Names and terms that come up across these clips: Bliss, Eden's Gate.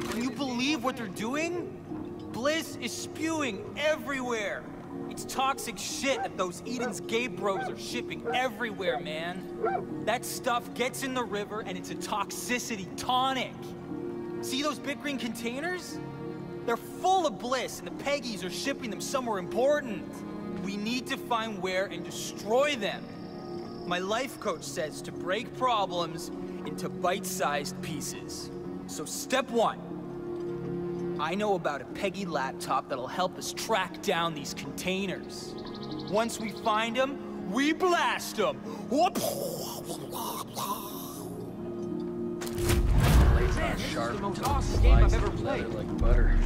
Can you believe what they're doing? Bliss is spewing everywhere. It's toxic shit that those Eden's Gate bros are shipping everywhere, man. That stuff gets in the river and it's a toxicity tonic. See those big green containers? They're full of Bliss and the Peggies are shipping them somewhere important. We need to find where and destroy them. My life coach says to break problems into bite-sized pieces. So step one, I know about a Peggy laptop that'll help us track down these containers. Once we find them, we blast them. Man, this is the most awesome game I've ever played. Like butter.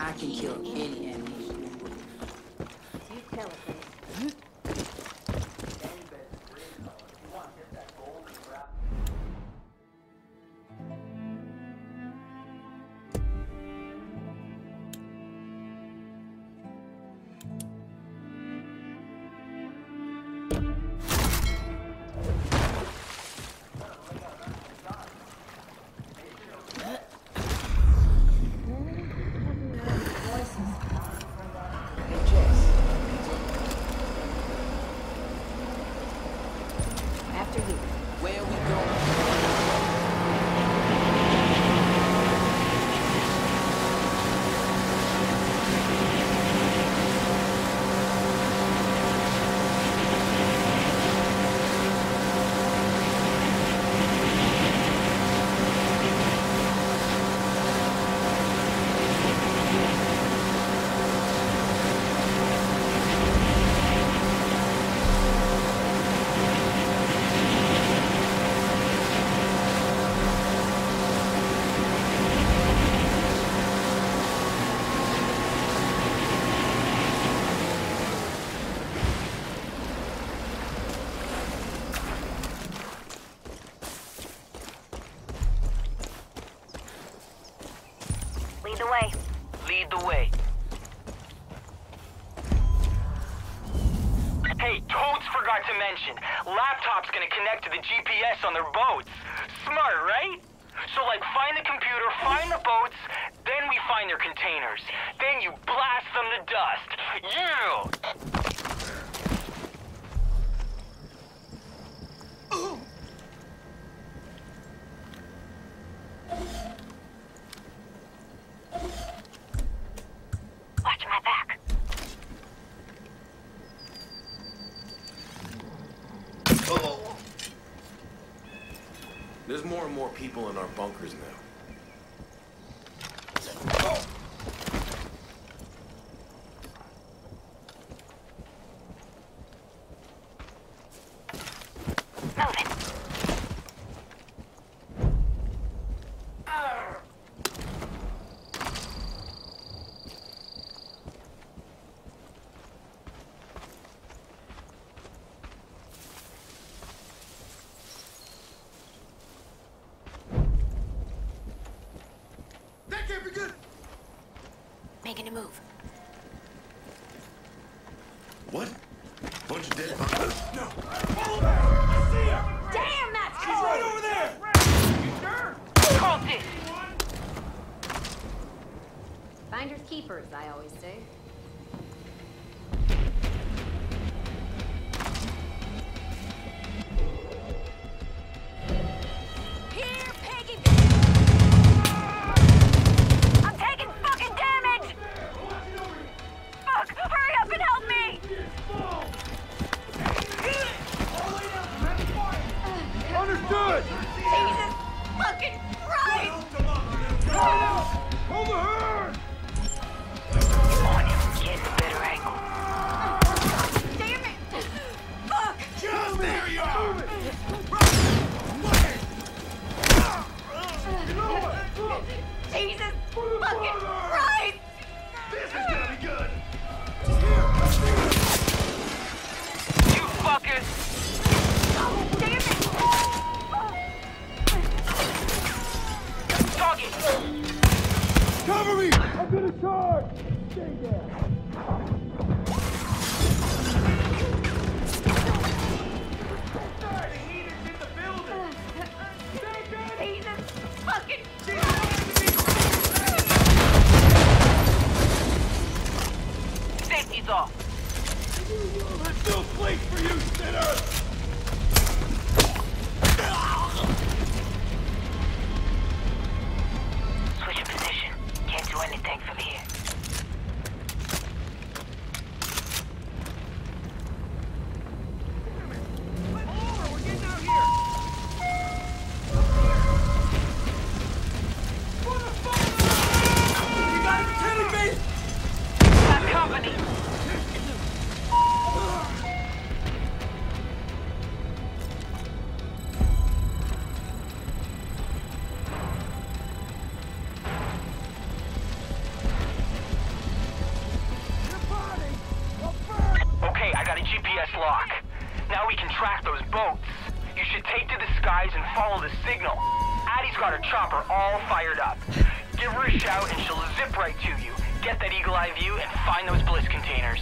I can kill any enemy. Lead the way. Hey, Toads forgot to mention. Laptop's gonna connect to the GPS on their boats. Smart, right? So, like, find the computer, find the boats, then we find their containers. Then you blast them to dust. There's more and more people in our bunkers now. Oh. Making a move. What? Bunch of dead bodies? No! Hold her! I see her! Damn, that's cold! She's right over there! You sure? Call this! Finders keepers, I always say. Fucking Jesus! the signal. Addie's got her chopper all fired up. Give her a shout and she'll zip right to you. Get that eagle eye view and find those Bliss containers.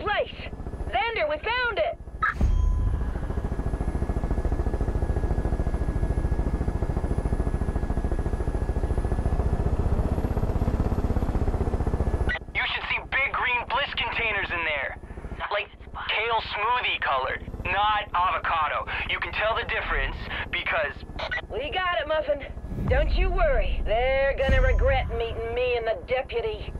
place. Xander, we found it. You should see big green Bliss containers in there. Like kale smoothie colored, not avocado. You can tell the difference because... We got it, Muffin. Don't you worry. They're gonna regret meeting me and the deputy.